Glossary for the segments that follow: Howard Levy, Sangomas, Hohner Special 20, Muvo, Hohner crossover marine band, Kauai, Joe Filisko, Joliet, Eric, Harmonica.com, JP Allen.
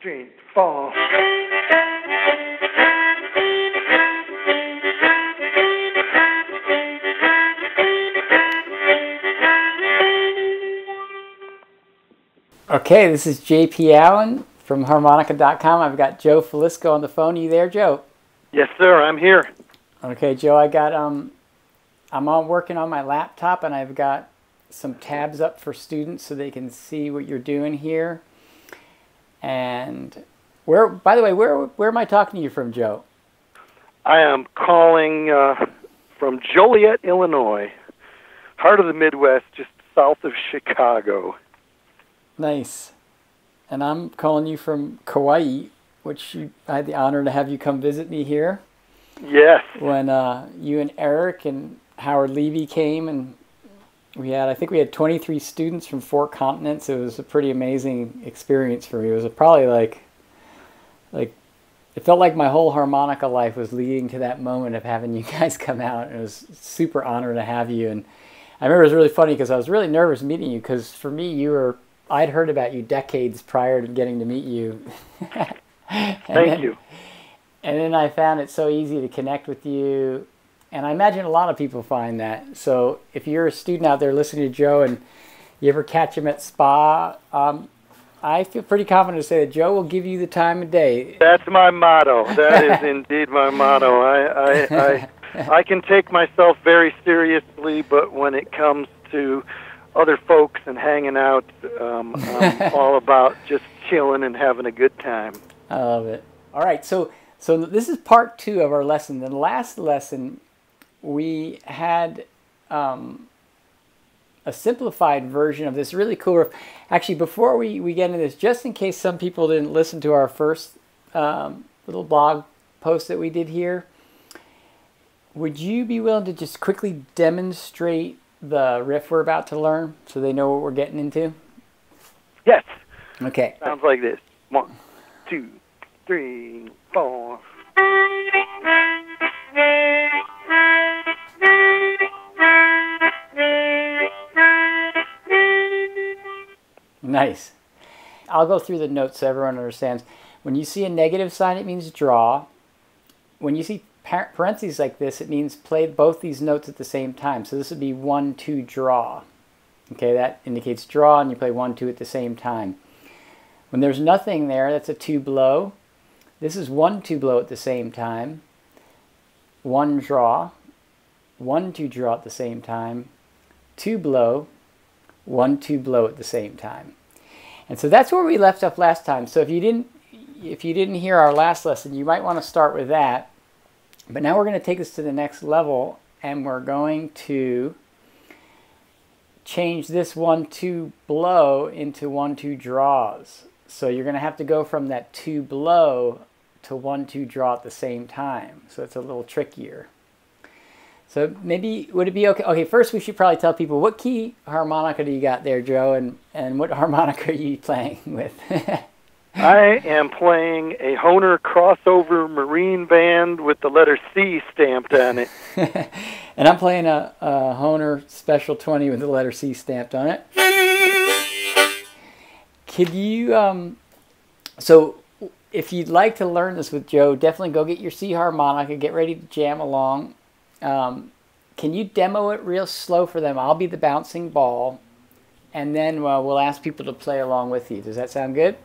3, 4. Okay, this is JP Allen from Harmonica.com. I've got Joe Filisko on the phone. Are you there, Joe? Yes, sir. I'm here. Okay, Joe. I got I'm working on my laptop, and I've got some tabs up for students so they can see what you're doing here. And where, by the way, where am I talking to you from, Joe? I am calling from Joliet, Illinois, heart of the Midwest, just south of Chicago. Nice. And I'm calling you from Kauai, which I had the honor to have you come visit me here. Yes. When you and Eric and Howard Levy came, and we had, I think we had 23 students from 4 continents. It was a pretty amazing experience for me. It was probably like it felt like my whole harmonica life was leading to that moment of having you guys come out. And it was a super honor to have you. And I remember it was really funny because I was really nervous meeting you because for me, you were, I'd heard about you decades prior to getting to meet you. Thank you. And then I found it so easy to connect with you. And I imagine a lot of people find that. So if you're a student out there listening to Joe and you ever catch him at SPA, I feel pretty confident to say that Joe will give you the time of day. That's my motto. That is indeed my motto. I can take myself very seriously, but when it comes to other folks and hanging out, I'm all about just chilling and having a good time. I love it. All right, so this is part 2 of our lesson. The last lesson, we had a simplified version of this really cool riff. Actually, before we get into this, just in case some people didn't listen to our first little blog post that we did here, would you be willing to just quickly demonstrate the riff we're about to learn so they know what we're getting into? Yes. Okay. Sounds like this. 1, 2, 3, 4. Nice. I'll go through the notes so everyone understands. When you see a negative sign, it means draw. When you see parentheses like this, it means play both these notes at the same time. So this would be 1, 2, draw. Okay, that indicates draw, and you play 1, 2 at the same time. When there's nothing there, that's a 2 blow. This is 1, 2 blow at the same time. 1 draw. 1, 2 draw at the same time. 2 blow. 1, 2 blow at the same time. And so that's where we left off last time. So if you didn't hear our last lesson, you might want to start with that. But now we're going to take this to the next level, and we're going to change this 1, 2 blow into 1, 2 draws. So you're going to have to go from that 2 blow to 1, 2 draw at the same time. So it's a little trickier. So maybe, would it be okay? Okay, first we should probably tell people, what key harmonica do you got there, Joe, and what harmonica are you playing with? I am playing a Hohner crossover marine band with the letter C stamped on it. And I'm playing a Hohner Special 20 with the letter C stamped on it. Could you, so if you'd like to learn this with Joe, definitely go get your C harmonica, get ready to jam along. Can you demo it real slow for them? I'll be the bouncing ball, and then we'll ask people to play along with you. Does that sound good?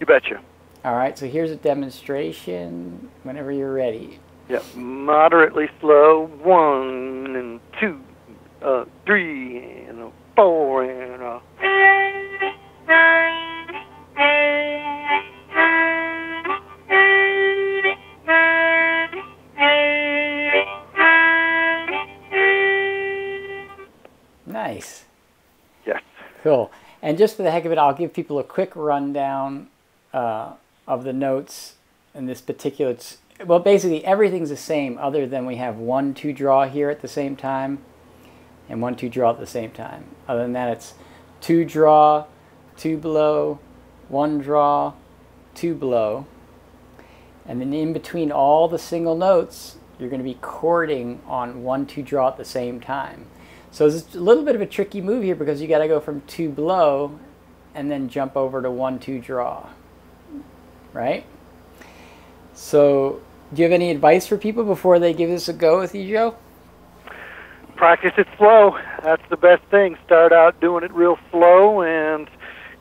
You betcha. All right, so here's a demonstration whenever you're ready. Yep, moderately slow. 1 and 2, 3 and 4 and a... Nice. Yes. Cool. And just for the heck of it, I'll give people a quick rundown of the notes in this particular, well, basically everything's the same other than we have 1, 2 draw here at the same time and 1, 2 draw at the same time. Other than that, it's 2 draw, 2 blow, 1 draw, 2 blow. And then in between all the single notes, you're going to be chording on 1, 2 draw at the same time. So it's a little bit of a tricky move here because you got to go from 2 blow and then jump over to 1, 2 draw. right? So do you have any advice for people before they give this a go with you, Joe? Practice it slow. That's the best thing. Start out doing it real slow, and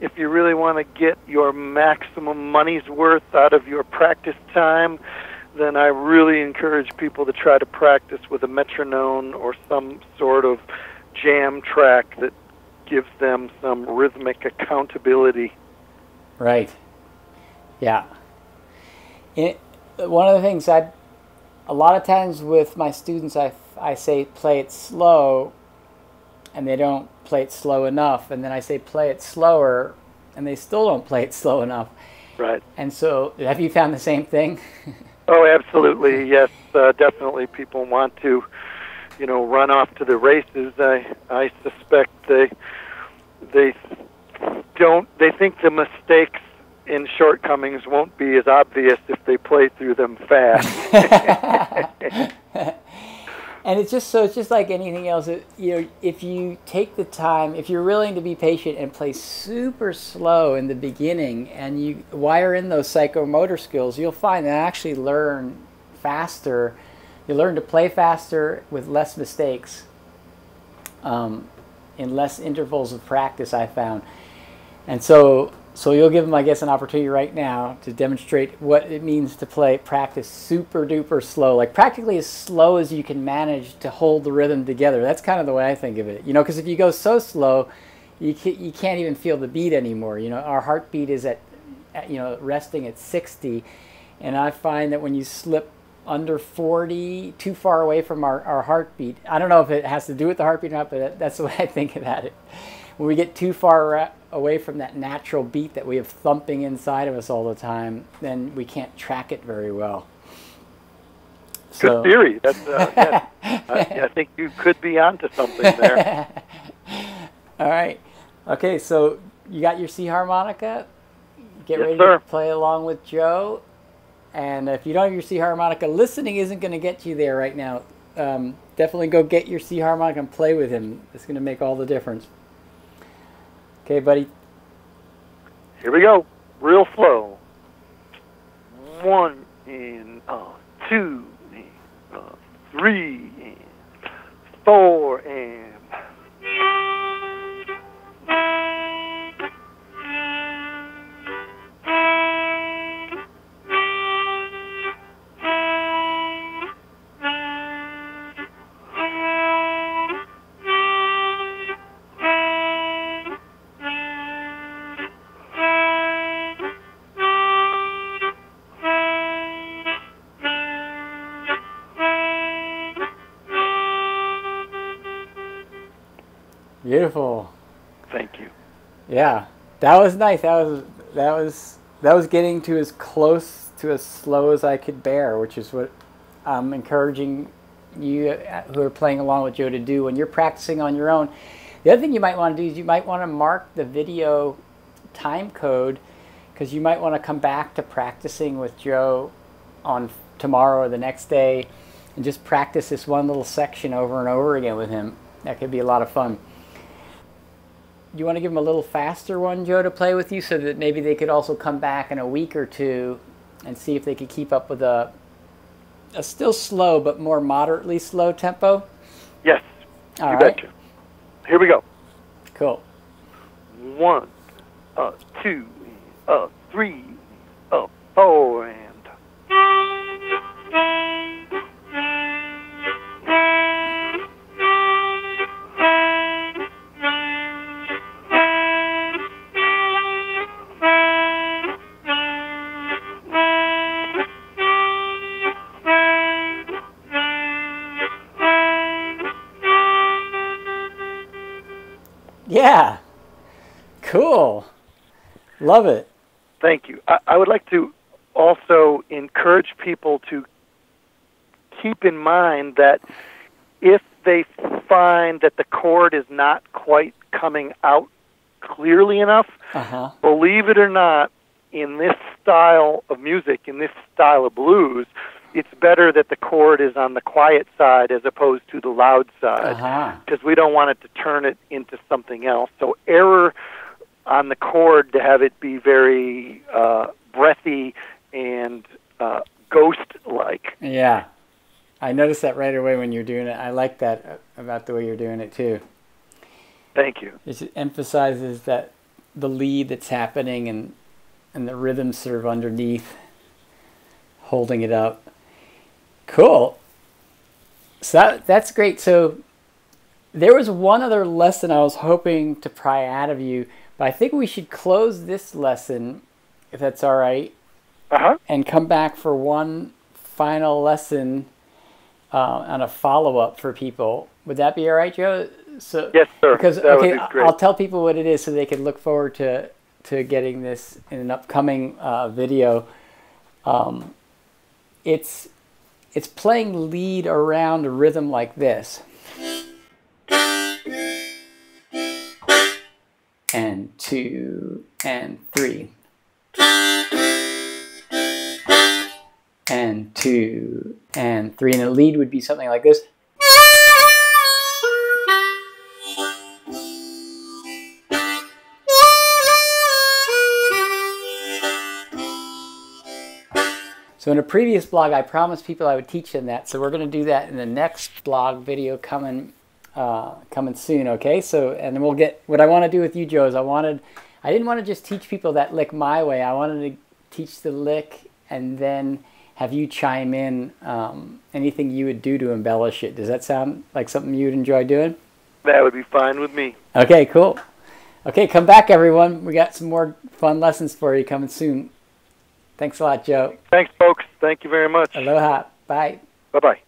if you really want to get your maximum money's worth out of your practice time, then I really encourage people to try to practice with a metronome or some sort of jam track that gives them some rhythmic accountability. Right. Yeah. One of the things a lot of times with my students, I say play it slow, and they don't play it slow enough, and then I say play it slower, and they still don't play it slow enough. Right. And so, have you found the same thing? Oh, absolutely, yes. Definitely people want to, you know, run off to the races. I suspect they think the mistakes and shortcomings won't be as obvious if they play through them fast. And it's just like anything else. You know, if you take the time, if you're willing to be patient and play super slow in the beginning, and you wire in those psychomotor skills, you'll find that actually learn faster. You learn to play faster with less mistakes, in less intervals of practice, I found. And so you'll give them, I guess, an opportunity right now to demonstrate what it means to practice super duper slow, like practically as slow as you can manage to hold the rhythm together. That's kind of the way I think of it, you know, because if you go so slow, you can't even feel the beat anymore. You know, our heartbeat is at, you know, resting at 60, and I find that when you slip under 40, too far away from our heartbeat, I don't know if it has to do with the heartbeat or not, but that's the way I think about it. When we get too far away from that natural beat that we have thumping inside of us all the time, then we can't track it very well. So. Good theory. That's, yes. I think you could be onto something there. All right. Okay, so you got your C harmonica. Get ready to play along with Joe. And if you don't have your C harmonica, listening isn't going to get you there right now. Definitely go get your C harmonica and play with him. It's going to make all the difference. Okay, buddy. Here we go. Real slow. One and two and three and four and. Beautiful. Thank you. Yeah, that was nice. That was getting to as close to as slow as I could bear, which is what I'm encouraging you who are playing along with Joe to do when you're practicing on your own. The other thing you might want to do is you might want to mark the video time code, because you might want to come back to practicing with Joe on tomorrow or the next day and just practice this one little section over and over again with him. That could be a lot of fun. You want to give them a little faster one, Joe, to play with you, so that maybe they could also come back in a week or two and see if they could keep up with a still slow but more moderately slow tempo? Yes. All right. Betcha. Here we go. Cool. One, two, three, four, and... Yeah, cool. Love it. Thank you. I would like to also encourage people to keep in mind that if they find that the chord is not quite coming out clearly enough, believe it or not, in this style of music, in this style of blues, it's better that the chord is on the quiet side as opposed to the loud side, because we don't want it to turn it into something else. So error on the chord to have it be very breathy misty and ghost-like. Yeah. I noticed that right away when you're doing it. I like that about the way you're doing it, too. Thank you. It emphasizes that the lead that's happening and the rhythm serve underneath, holding it up. Cool. So that's great. So there was one other lesson I was hoping to pry out of you, but I think we should close this lesson, if that's all right, and come back for one final lesson on a follow-up for people. Would that be all right, Joe? So, yes, sir. Because, I'll tell people what it is so they can look forward to getting this in an upcoming video. It's playing lead around a rhythm like this. And two, and three. And two, and three. And the lead would be something like this. So in a previous blog, I promised people I would teach them that. So we're going to do that in the next blog video coming soon. Okay. So and then we'll get what I want to do with you, Joe. Is I didn't want to just teach people that lick my way. I wanted to teach the lick and then have you chime in anything you would do to embellish it. Does that sound like something you would enjoy doing? That would be fine with me. Okay. Cool. Okay. Come back, everyone. We got some more fun lessons for you coming soon. Thanks a lot, Joe. Thanks, folks. Thank you very much. Aloha. Bye. Bye-bye.